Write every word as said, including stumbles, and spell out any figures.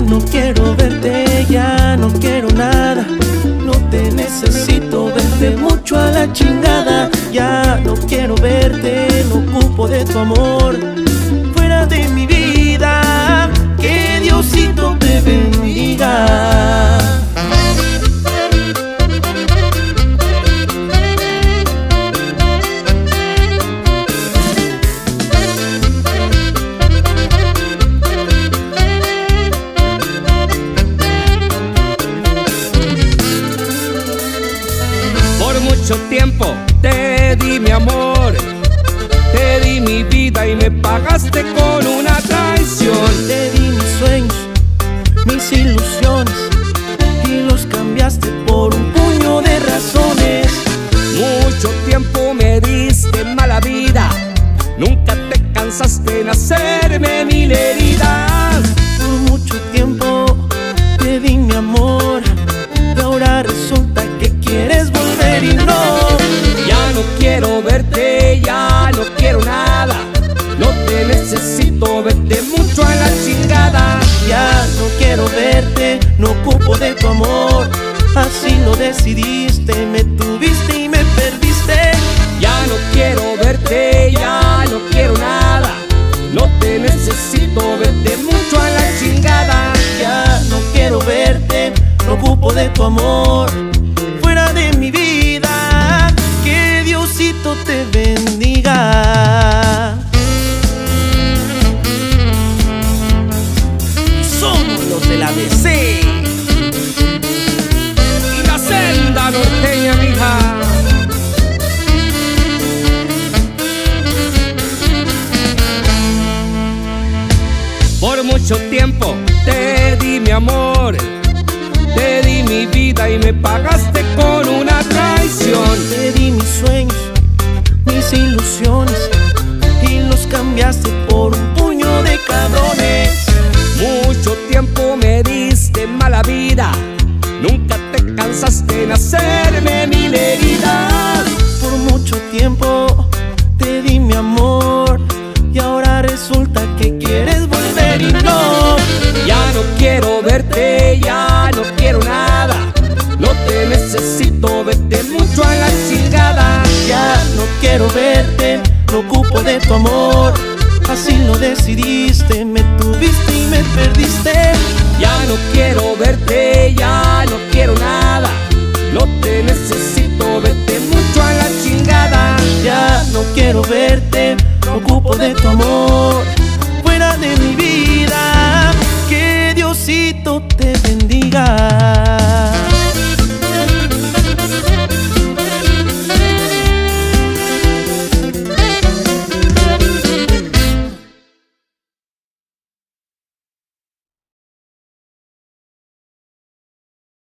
ya no quiero verte, ya no quiero nada. No te necesito, vete mucho a la chingada. Ya no quiero verte, no ocupo de tu amor. Fuera de mi vida, que Diosito te bendiga. Mucho tiempo te di mi amor, te di mi vida y me pagaste con una traición. Te di mis sueños, mis ilusiones y los cambiaste por un puño de razones. Mucho tiempo me diste mala vida, nunca te cansaste en hacerme mil heridas. Por mucho tiempo te di mi amor y ahora resulta que quieres volver y no. Ya no quiero verte, ya no quiero nada. No te necesito, vete mucho a la chingada. Ya no quiero verte, no ocupo de tu amor. Así lo decidiste, me tuviste y me perdiste. Ya no quiero verte, ya no quiero nada. No te necesito, vete mucho a la chingada. Ya no quiero verte, no ocupo de tu amor. De mi vida, que Diosito te bendiga. Somos los del B C y la senda norteña, mija. Por mucho tiempo te di mi amor, te di mi vida y me pagaste con una traición. Te di mis sueños, mis ilusiones y los cambiaste por un puño de cabrones. Mucho tiempo me diste mala vida, nunca te cansaste en hacerme mil heridas. Por mucho tiempo te di mi amor y ahora resulta que quieres volver y no. Ya no quiero verte, ya no quiero nada. No te necesito, vete mucho a la chingada. Ya no quiero verte, no ocupo de tu amor. Así lo decidiste, me tuviste y me perdiste. Ya no quiero verte, ya no quiero nada. No te necesito, vete mucho a la chingada. Ya no quiero verte, no ocupo de tu amor. Fuera de mi vida.